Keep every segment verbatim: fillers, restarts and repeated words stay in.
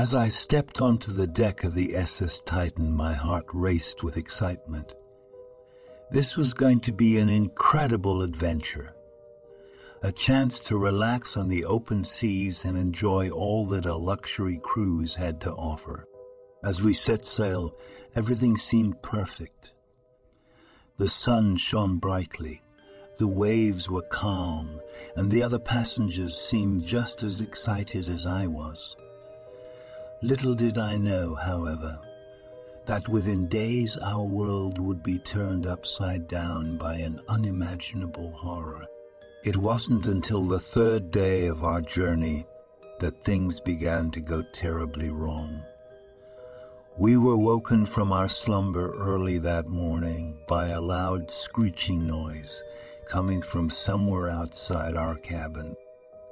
As I stepped onto the deck of the S S Titan, my heart raced with excitement. This was going to be an incredible adventure, a chance to relax on the open seas and enjoy all that a luxury cruise had to offer. As we set sail, everything seemed perfect. The sun shone brightly, the waves were calm, and the other passengers seemed just as excited as I was. Little did I know, however, that within days our world would be turned upside down by an unimaginable horror. It wasn't until the third day of our journey that things began to go terribly wrong. We were woken from our slumber early that morning by a loud screeching noise coming from somewhere outside our cabin.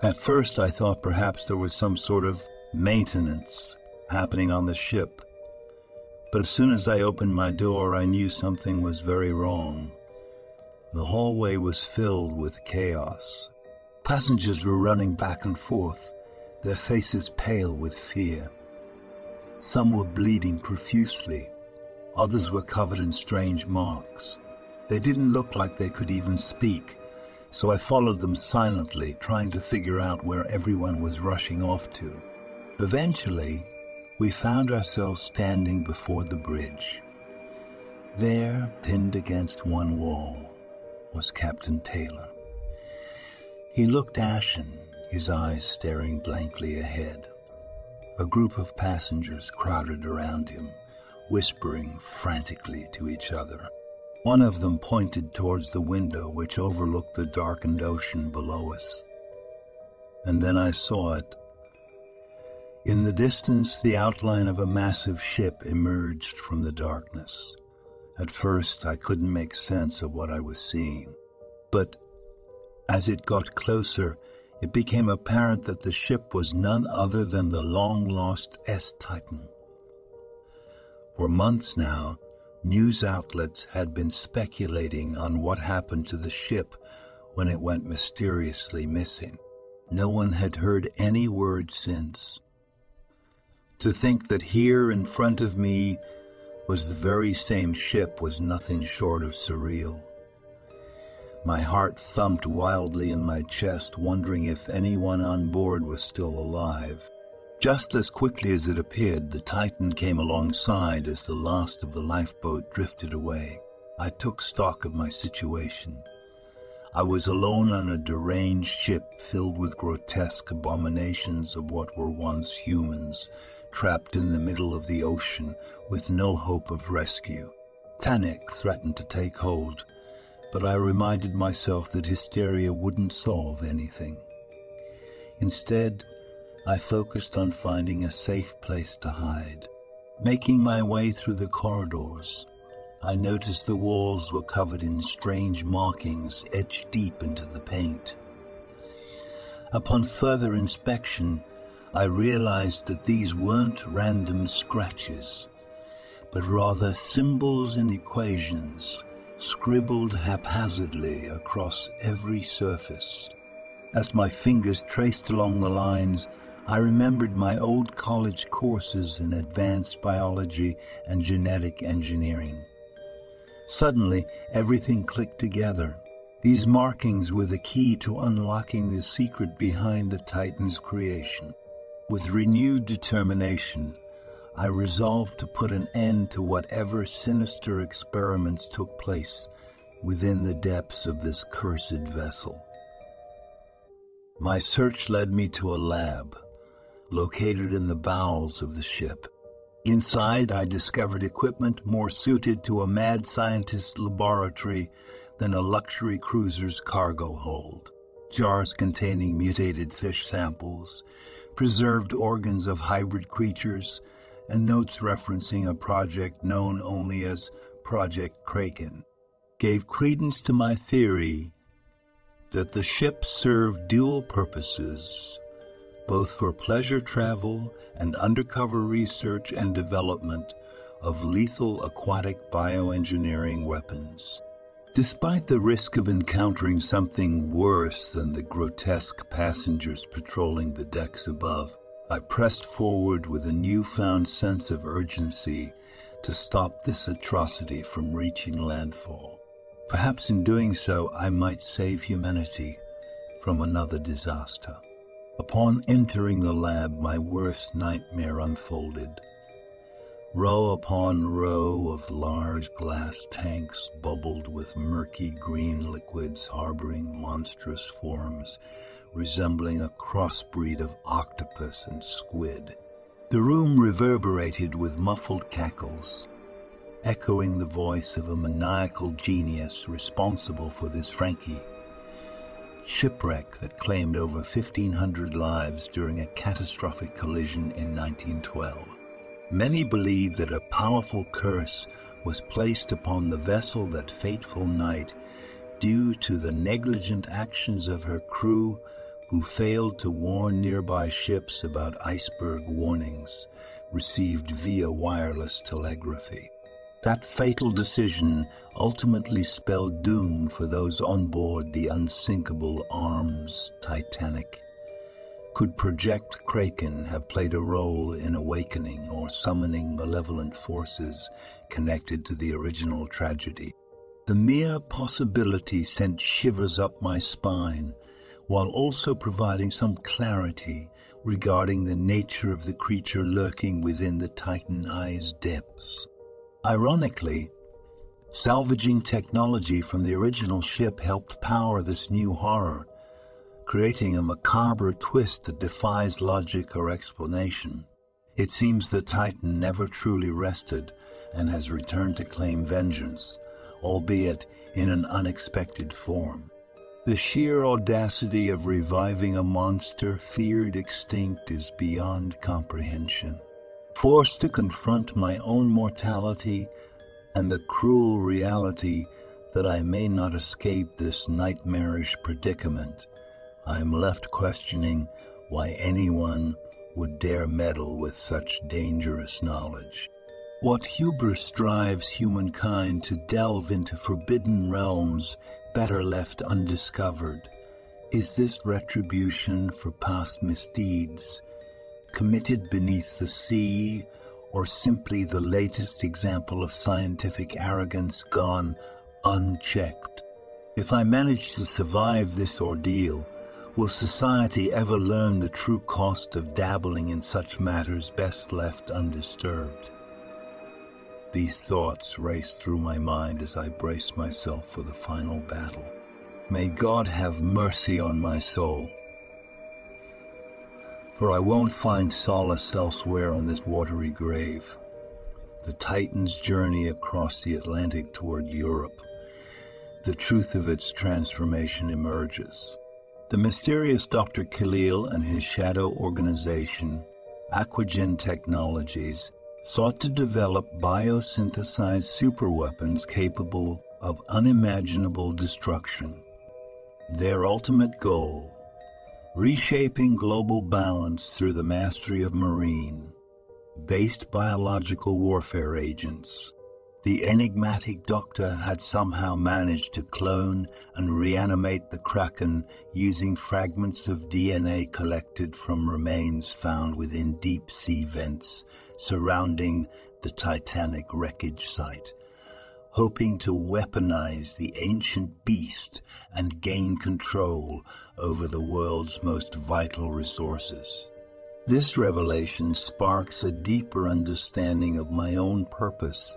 At first I thought perhaps there was some sort of maintenance happening on the ship, but as soon as I opened my door, I knew something was very wrong. The hallway was filled with chaos. Passengers were running back and forth, their faces pale with fear. Some were bleeding profusely, others were covered in strange marks. They didn't look like they could even speak, so I followed them silently, trying to figure out where everyone was rushing off to. Eventually, we found ourselves standing before the bridge. There, pinned against one wall, was Captain Taylor. He looked ashen, his eyes staring blankly ahead. A group of passengers crowded around him, whispering frantically to each other. One of them pointed towards the window which overlooked the darkened ocean below us. And then I saw it. In the distance, the outline of a massive ship emerged from the darkness. At first, I couldn't make sense of what I was seeing. But as it got closer, it became apparent that the ship was none other than the long-lost S Titan. For months now, news outlets had been speculating on what happened to the ship when it went mysteriously missing. No one had heard any word since. To think that here in front of me was the very same ship was nothing short of surreal. My heart thumped wildly in my chest, wondering if anyone on board was still alive. Just as quickly as it appeared, the Titan came alongside as the last of the lifeboat drifted away. I took stock of my situation. I was alone on a deranged ship filled with grotesque abominations of what were once humans, trapped in the middle of the ocean with no hope of rescue. Panic threatened to take hold, but I reminded myself that hysteria wouldn't solve anything. Instead, I focused on finding a safe place to hide. Making my way through the corridors, I noticed the walls were covered in strange markings etched deep into the paint. Upon further inspection, I realized that these weren't random scratches, but rather symbols and equations scribbled haphazardly across every surface. As my fingers traced along the lines, I remembered my old college courses in advanced biology and genetic engineering. Suddenly, everything clicked together. These markings were the key to unlocking the secret behind the Titan's creation. With renewed determination, I resolved to put an end to whatever sinister experiments took place within the depths of this cursed vessel. My search led me to a lab located in the bowels of the ship. Inside, I discovered equipment more suited to a mad scientist's laboratory than a luxury cruiser's cargo hold. Jars containing mutated fish samples, preserved organs of hybrid creatures, and notes referencing a project known only as Project Kraken, gave credence to my theory that the ship served dual purposes, both for pleasure travel and undercover research and development of lethal aquatic bioengineering weapons. Despite the risk of encountering something worse than the grotesque passengers patrolling the decks above, I pressed forward with a newfound sense of urgency to stop this atrocity from reaching landfall. Perhaps in doing so, I might save humanity from another disaster. Upon entering the lab, my worst nightmare unfolded. Row upon row of large glass tanks bubbled with murky green liquids harboring monstrous forms resembling a crossbreed of octopus and squid. The room reverberated with muffled cackles, echoing the voice of a maniacal genius responsible for this Frankie shipwreck that claimed over fifteen hundred lives during a catastrophic collision in nineteen twelve. Many believe that a powerful curse was placed upon the vessel that fateful night due to the negligent actions of her crew, who failed to warn nearby ships about iceberg warnings received via wireless telegraphy. That fatal decision ultimately spelled doom for those on board the unsinkable R M S Titanic. Could Project Kraken have played a role in awakening or summoning malevolent forces connected to the original tragedy? The mere possibility sent shivers up my spine, while also providing some clarity regarding the nature of the creature lurking within the Titan Eye's depths. Ironically, salvaging technology from the original ship helped power this new horror, creating a macabre twist that defies logic or explanation. It seems the Titan never truly rested and has returned to claim vengeance, albeit in an unexpected form. The sheer audacity of reviving a monster feared extinct is beyond comprehension. Forced to confront my own mortality and the cruel reality that I may not escape this nightmarish predicament, I am left questioning why anyone would dare meddle with such dangerous knowledge. What hubris drives humankind to delve into forbidden realms better left undiscovered? Is this retribution for past misdeeds committed beneath the sea, or simply the latest example of scientific arrogance gone unchecked? If I manage to survive this ordeal, will society ever learn the true cost of dabbling in such matters best left undisturbed? These thoughts race through my mind as I brace myself for the final battle. May God have mercy on my soul, for I won't find solace elsewhere on this watery grave. The Titan's journey across the Atlantic toward Europe, the truth of its transformation emerges. The mysterious Doctor Khalil and his shadow organization, Aquagen Technologies, sought to develop biosynthesized superweapons capable of unimaginable destruction. Their ultimate goal: reshaping global balance through the mastery of marine-based biological warfare agents. The enigmatic doctor had somehow managed to clone and reanimate the Kraken using fragments of D N A collected from remains found within deep-sea vents surrounding the Titanic wreckage site, hoping to weaponize the ancient beast and gain control over the world's most vital resources. This revelation sparks a deeper understanding of my own purpose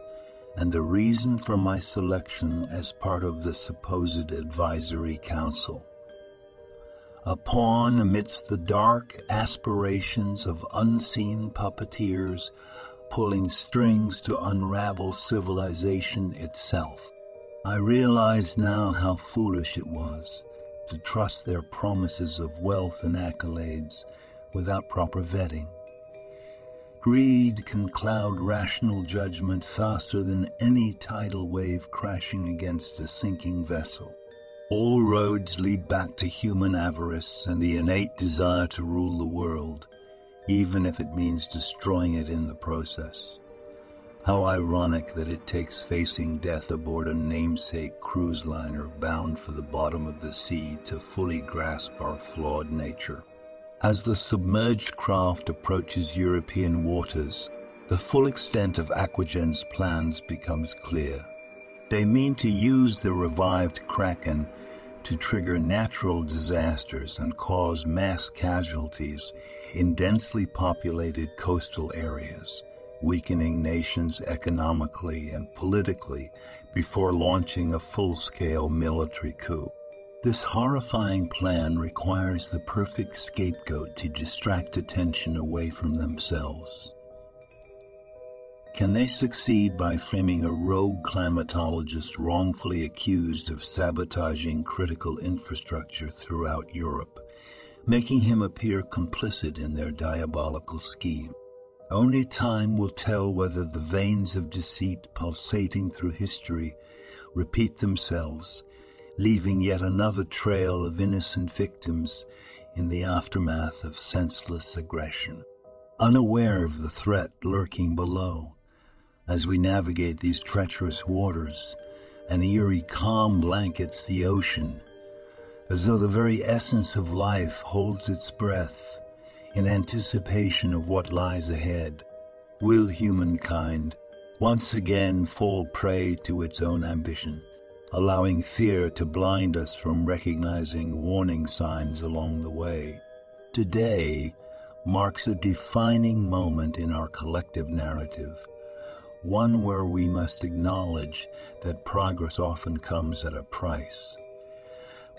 and the reason for my selection as part of the supposed advisory council. A pawn amidst the dark aspirations of unseen puppeteers pulling strings to unravel civilization itself. I realize now how foolish it was to trust their promises of wealth and accolades without proper vetting. Greed can cloud rational judgment faster than any tidal wave crashing against a sinking vessel. All roads lead back to human avarice and the innate desire to rule the world, even if it means destroying it in the process. How ironic that it takes facing death aboard a namesake cruise liner bound for the bottom of the sea to fully grasp our flawed nature. As the submerged craft approaches European waters, the full extent of Aquagen's plans becomes clear. They mean to use the revived Kraken to trigger natural disasters and cause mass casualties in densely populated coastal areas, weakening nations economically and politically before launching a full-scale military coup. This horrifying plan requires the perfect scapegoat to distract attention away from themselves. Can they succeed by framing a rogue climatologist wrongfully accused of sabotaging critical infrastructure throughout Europe, making him appear complicit in their diabolical scheme? Only time will tell whether the veins of deceit pulsating through history repeat themselves, leaving yet another trail of innocent victims in the aftermath of senseless aggression. Unaware of the threat lurking below, as we navigate these treacherous waters, an eerie calm blankets the ocean, as though the very essence of life holds its breath in anticipation of what lies ahead. Will humankind once again fall prey to its own ambition, allowing fear to blind us from recognizing warning signs along the way? Today marks a defining moment in our collective narrative, one where we must acknowledge that progress often comes at a price.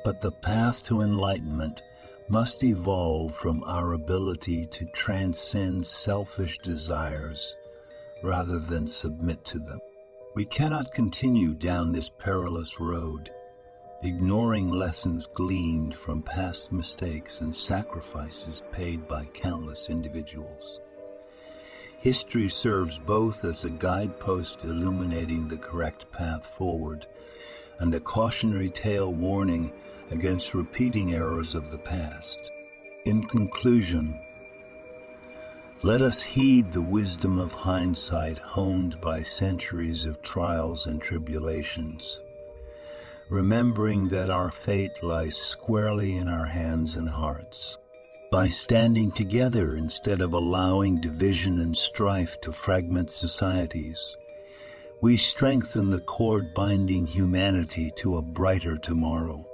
But the path to enlightenment must evolve from our ability to transcend selfish desires rather than submit to them. We cannot continue down this perilous road, ignoring lessons gleaned from past mistakes and sacrifices paid by countless individuals. History serves both as a guidepost illuminating the correct path forward and a cautionary tale warning against repeating errors of the past. In conclusion, let us heed the wisdom of hindsight honed by centuries of trials and tribulations, remembering that our fate lies squarely in our hands and hearts. By standing together instead of allowing division and strife to fragment societies, we strengthen the cord binding humanity to a brighter tomorrow.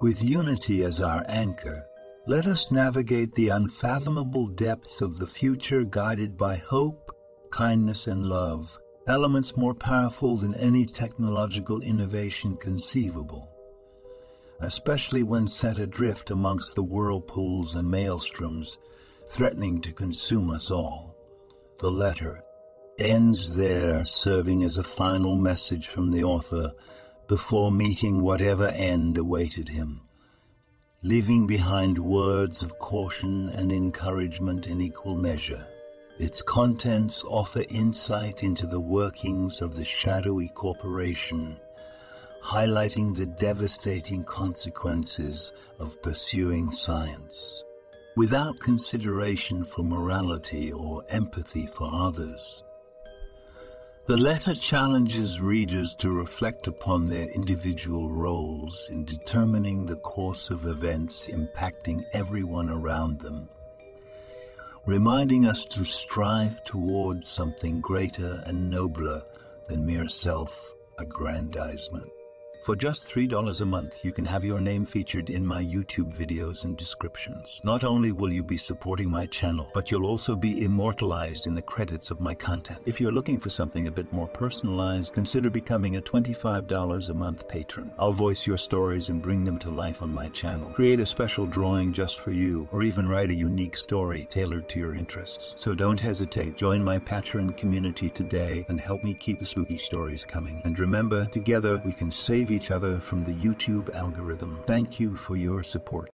With unity as our anchor, let us navigate the unfathomable depths of the future guided by hope, kindness, and love, elements more powerful than any technological innovation conceivable, especially when set adrift amongst the whirlpools and maelstroms threatening to consume us all. The letter ends there, serving as a final message from the author before meeting whatever end awaited him, leaving behind words of caution and encouragement in equal measure. Its contents offer insight into the workings of the shadowy corporation, highlighting the devastating consequences of pursuing science. Without consideration for morality or empathy for others, the letter challenges readers to reflect upon their individual roles in determining the course of events impacting everyone around them, reminding us to strive toward something greater and nobler than mere self-aggrandizement. For just three dollars a month, you can have your name featured in my YouTube videos and descriptions. Not only will you be supporting my channel, but you'll also be immortalized in the credits of my content. If you're looking for something a bit more personalized, consider becoming a twenty-five dollars a month patron. I'll voice your stories and bring them to life on my channel. Create a special drawing just for you, or even write a unique story tailored to your interests. So don't hesitate. Join my Patreon community today and help me keep the spooky stories coming. And remember, together we can save each other from the YouTube algorithm. Thank you for your support.